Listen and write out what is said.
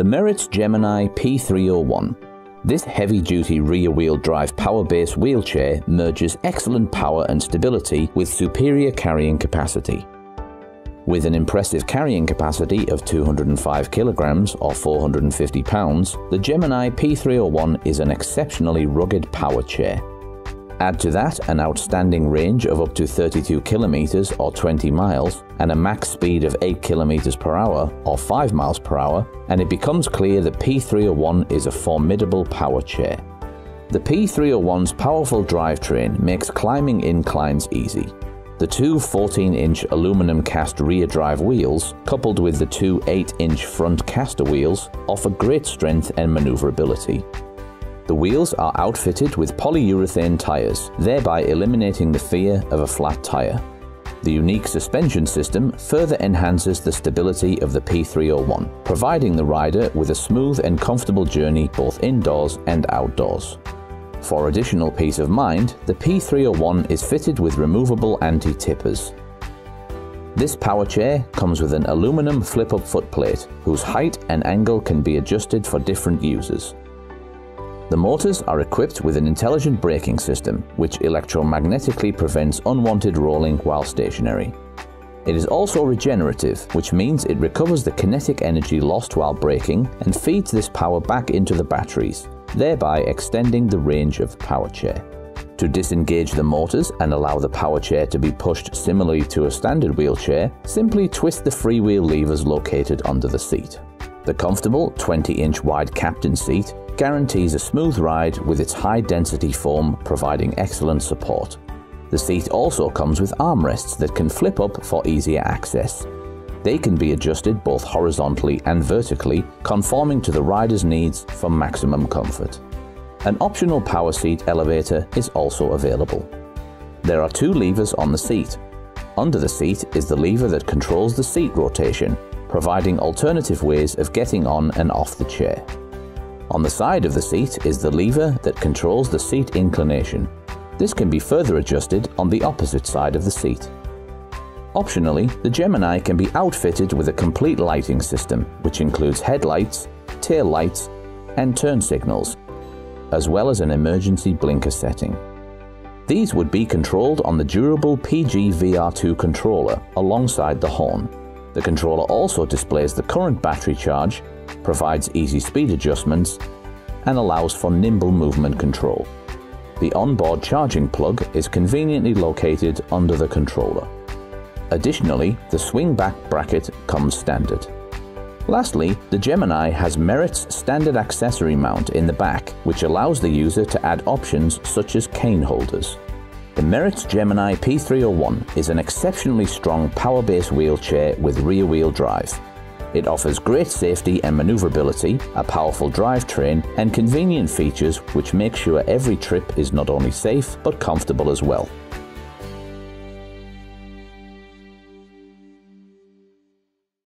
The Merits Gemini P301. This heavy-duty rear-wheel drive power-based wheelchair merges excellent power and stability with superior carrying capacity. With an impressive carrying capacity of 205 kilograms or 450 pounds, the Gemini P301 is an exceptionally rugged power chair. Add to that an outstanding range of up to 32 kilometers or 20 miles and a max speed of 8 kilometers per hour or 5 miles per hour, and it becomes clear that P301 is a formidable power chair. The P301's powerful drivetrain makes climbing inclines easy. The two 14-inch aluminum cast rear drive wheels, coupled with the two 8-inch front caster wheels, offer great strength and maneuverability. The wheels are outfitted with polyurethane tires, thereby eliminating the fear of a flat tire. The unique suspension system further enhances the stability of the P301, providing the rider with a smooth and comfortable journey both indoors and outdoors. For additional peace of mind, the P301 is fitted with removable anti-tippers. This power chair comes with an aluminum flip-up footplate, whose height and angle can be adjusted for different users. The motors are equipped with an intelligent braking system, which electromagnetically prevents unwanted rolling while stationary. It is also regenerative, which means it recovers the kinetic energy lost while braking and feeds this power back into the batteries, thereby extending the range of the power chair. To disengage the motors and allow the power chair to be pushed similarly to a standard wheelchair, simply twist the freewheel levers located under the seat. The comfortable 20-inch wide captain's seat guarantees a smooth ride with its high-density foam providing excellent support. The seat also comes with armrests that can flip up for easier access. They can be adjusted both horizontally and vertically, conforming to the rider's needs for maximum comfort. An optional power seat elevator is also available. There are two levers on the seat. Under the seat is the lever that controls the seat rotation, providing alternative ways of getting on and off the chair. On the side of the seat is the lever that controls the seat inclination. This can be further adjusted on the opposite side of the seat. Optionally, the Gemini can be outfitted with a complete lighting system, which includes headlights, tail lights, and turn signals, as well as an emergency blinker setting. These would be controlled on the durable PG VR2 controller alongside the horn. The controller also displays the current battery charge, provides easy speed adjustments, and allows for nimble movement control. The onboard charging plug is conveniently located under the controller. Additionally, the swing back bracket comes standard. Lastly, the Gemini has Merits standard accessory mount in the back, which allows the user to add options such as cane holders. The Merits Gemini P301 is an exceptionally strong power-based wheelchair with rear-wheel drive. It offers great safety and maneuverability, a powerful drivetrain, and convenient features which make sure every trip is not only safe but comfortable as well.